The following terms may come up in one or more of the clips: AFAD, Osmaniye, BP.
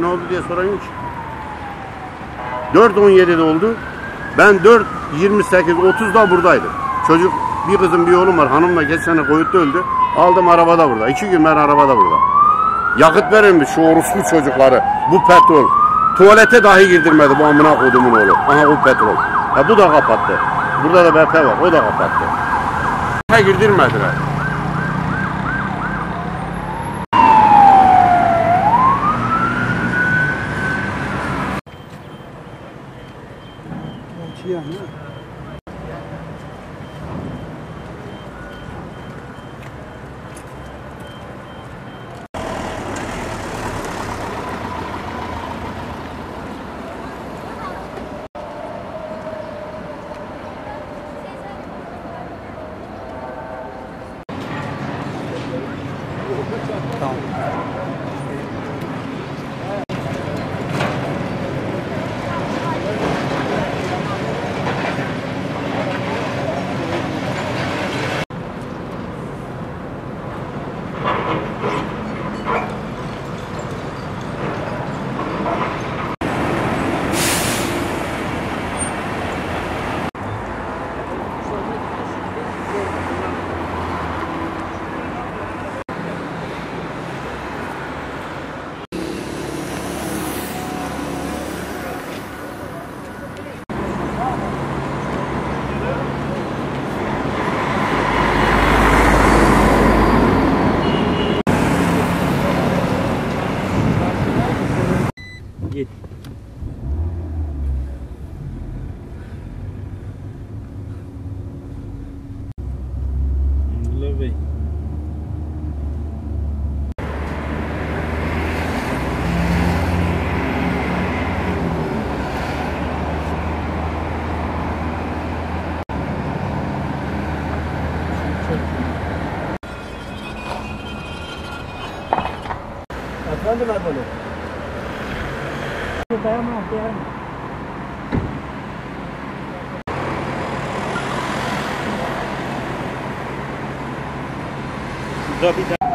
ne oldu diye soran yok ki. 4.17'de oldu. Ben 4.28-30'da buradaydım. Çocuk, bir kızım bir oğlum var. Hanımla geç sene koyutta öldü. Aldım arabada burada. 2 gün ben arabada burada. Yakıt verilmiş şu orospu çocukları. Bu petrol. Tuvalete dahi girdirmedi bu amına kodumun oğlu. Aha bu petrol. Ya bu da kapattı. Burada da BP var. O da kapattı. Ne girdirmediler. Efendim efendim. Dayanma, dayanma. Şurada bir tane...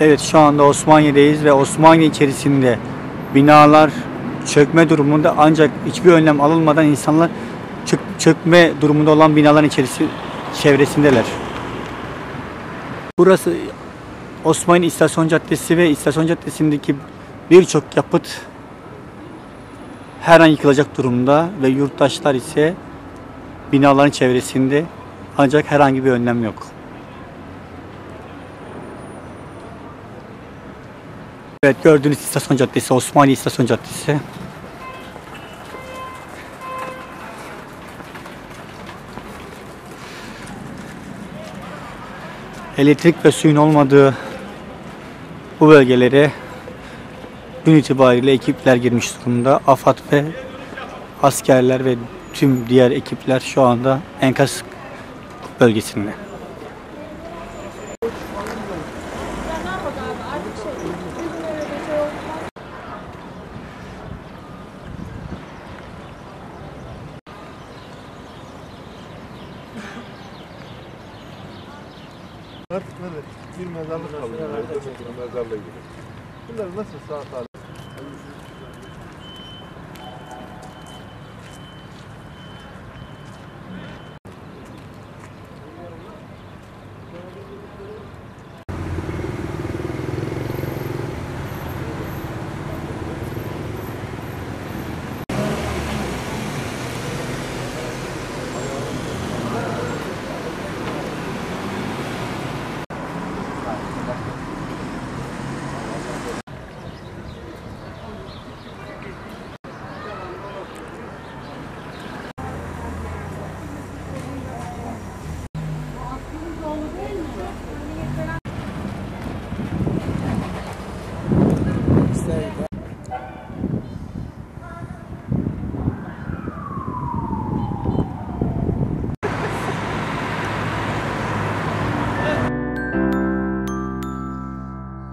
Evet, şu anda Osmaniye'deyiz ve Osmaniye içerisinde binalar çökme durumunda, ancak hiçbir önlem alınmadan insanlar çökme durumunda olan binaların çevresindeler. Burası Osmaniye İstasyon Caddesi ve İstasyon Caddesi'ndeki birçok yapıt her an yıkılacak durumda ve yurttaşlar ise binaların çevresinde, ancak herhangi bir önlem yok. Evet, gördüğünüz İstasyon Caddesi, Osmaniye İstasyon Caddesi. Elektrik ve suyun olmadığı bu bölgelere gün itibariyle ekipler girmiş durumda. AFAD ve askerler ve tüm diğer ekipler şu anda enkaz bölgesinde. Artık böyle bir mezarlık kalıyor. Mezarlığa gidiyor. Bunlar nasıl sağ salim? Say